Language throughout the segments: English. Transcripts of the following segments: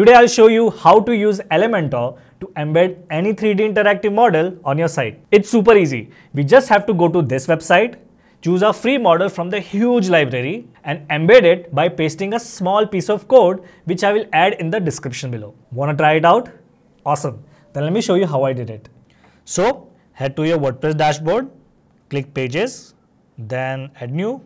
Today I'll show you how to use Elementor to embed any 3D interactive model on your site. It's super easy. We just have to go to this website, choose a free model from the huge library and embed it by pasting a small piece of code which I will add in the description below. Wanna try it out? Awesome. Then let me show you how I did it. So head to your WordPress dashboard, click Pages, then Add New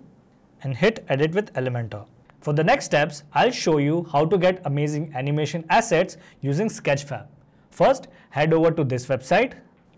and hit Edit with Elementor. For the next steps, I'll show you how to get amazing animation assets using Sketchfab. First, head over to this website.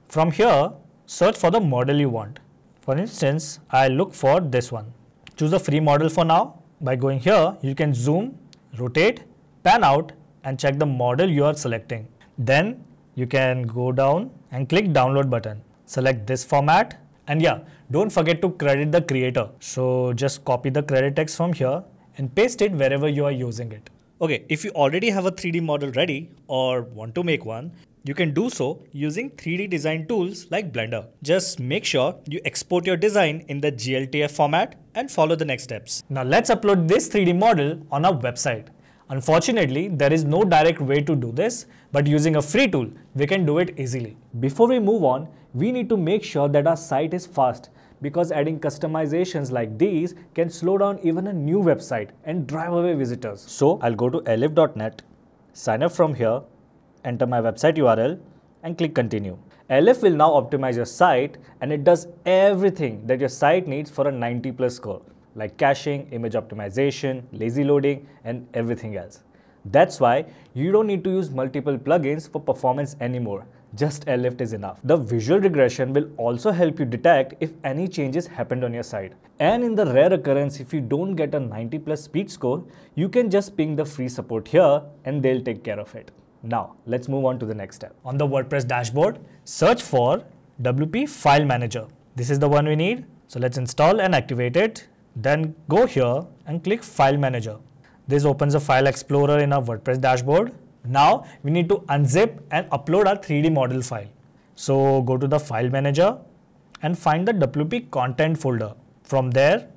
From here, search for the model you want. For instance, I'll look for this one. Choose a free model for now. By going here, you can zoom, rotate, pan out and check the model you are selecting. Then you can go down and click download button. Select this format and yeah, don't forget to credit the creator. So just copy the credit text from here and paste it wherever you are using it. Okay, if you already have a 3D model ready or want to make one, you can do so using 3D design tools like Blender. Just make sure you export your design in the GLTF format and follow the next steps. Now let's upload this 3D model on our website. Unfortunately, there is no direct way to do this, but using a free tool, we can do it easily. Before we move on, we need to make sure that our site is fast, because adding customizations like these can slow down even a new website and drive away visitors. So I'll go to airlift.net, sign up from here, enter my website URL and click continue. Airlift will now optimize your site and it does everything that your site needs for a 90+ score, like caching, image optimization, lazy loading and everything else. That's why you don't need to use multiple plugins for performance anymore. Just Airlift is enough. The visual regression will also help you detect if any changes happened on your site. And in the rare occurrence, if you don't get a 90+ speed score, you can just ping the free support here and they'll take care of it. Now, let's move on to the next step. On the WordPress dashboard, search for WP File Manager. This is the one we need. So let's install and activate it. Then go here and click File Manager. This opens a file explorer in our WordPress dashboard. Now we need to unzip and upload our 3D model file. So go to the file manager and find the WP content folder. From there,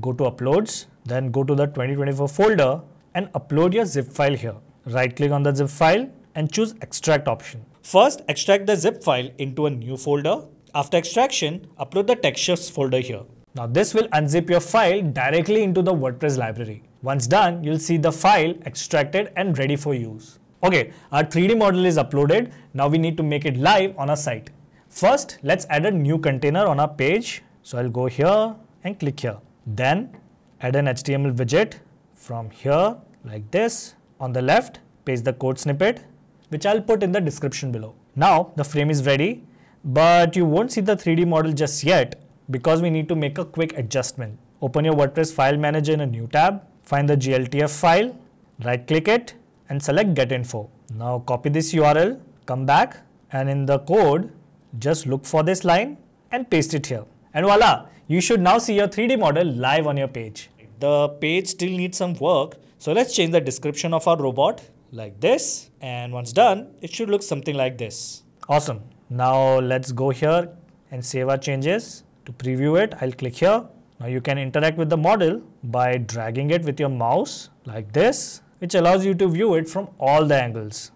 go to uploads, then go to the 2024 folder and upload your zip file here. Right click on the zip file and choose extract option. First, extract the zip file into a new folder. After extraction, upload the textures folder here. Now this will unzip your file directly into the WordPress library. Once done, you'll see the file extracted and ready for use. Okay, our 3D model is uploaded. Now we need to make it live on our site. First, let's add a new container on our page. So I'll go here and click here. Then add an HTML widget from here like this. On the left, paste the code snippet, which I'll put in the description below. Now the frame is ready, but you won't see the 3D model just yet because we need to make a quick adjustment. Open your WordPress file manager in a new tab. Find the GLTF file, right click it and select get info. Now copy this URL, come back and in the code, just look for this line and paste it here. And voila, you should now see your 3D model live on your page. The page still needs some work. So let's change the description of our robot like this. And once done, it should look something like this. Awesome. Now let's go here and save our changes. To preview it, I'll click here. Now you can interact with the model by dragging it with your mouse like this, which allows you to view it from all the angles.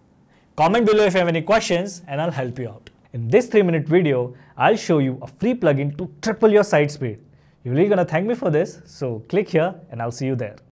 Comment below if you have any questions and I'll help you out. In this 3-minute video, I'll show you a free plugin to triple your site speed. You're really gonna thank me for this, so click here and I'll see you there.